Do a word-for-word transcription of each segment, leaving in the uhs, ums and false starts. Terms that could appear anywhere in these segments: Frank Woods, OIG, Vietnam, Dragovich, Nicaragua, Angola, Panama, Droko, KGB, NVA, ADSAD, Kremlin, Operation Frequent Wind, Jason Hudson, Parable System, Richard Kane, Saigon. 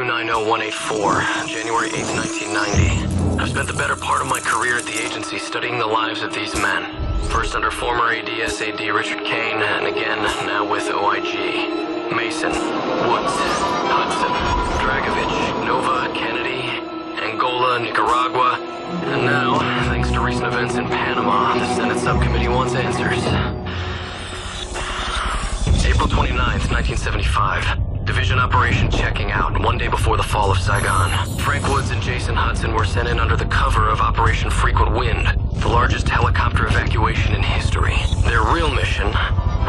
two nine zero one eight four, January eighth, nineteen ninety. I've spent the better part of my career at the agency studying the lives of these men. First under former A D S A D Richard Kane, and again, now with O I G. Mason, Woods, Hudson, Dragovich, Nova, Kennedy, Angola, Nicaragua, and now, thanks to recent events in Panama, the Senate subcommittee wants answers. April twenty-ninth, nineteen seventy-five. Division operation checking out, one day before the fall of Saigon. Frank Woods and Jason Hudson were sent in under the cover of Operation Frequent Wind, the largest helicopter evacuation in history. Their real mission,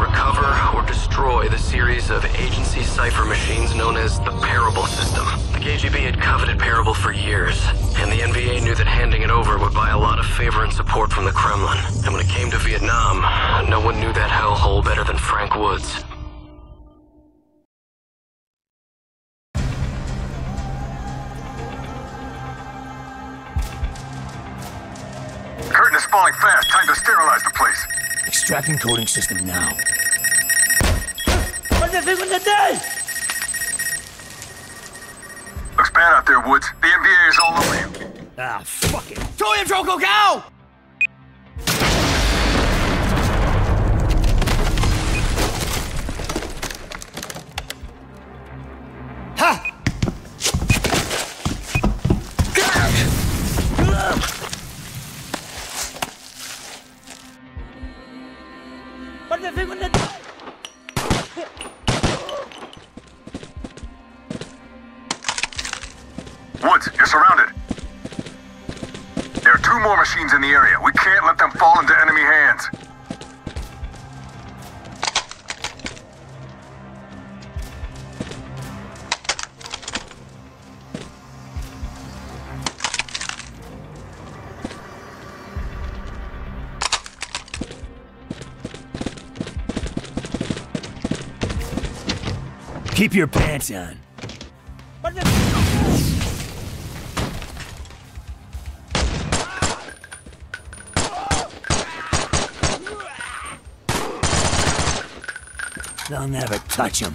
recover or destroy the series of agency cipher machines known as the Parable System. The K G B had coveted Parable for years, and the N V A knew that handing it over would buy a lot of favor and support from the Kremlin. And when it came to Vietnam, no one knew that hellhole better than Frank Woods. Curtain is falling fast. Time to sterilize the place. Extracting coding system now. Looks bad out there, Woods. The N V A is all over you. Ah, fuck it. Throw him, Droko, go! Woods, you're surrounded. There are two more machines in the area. We can't let them fall into enemy hands. Keep your pants on. They'll never touch him.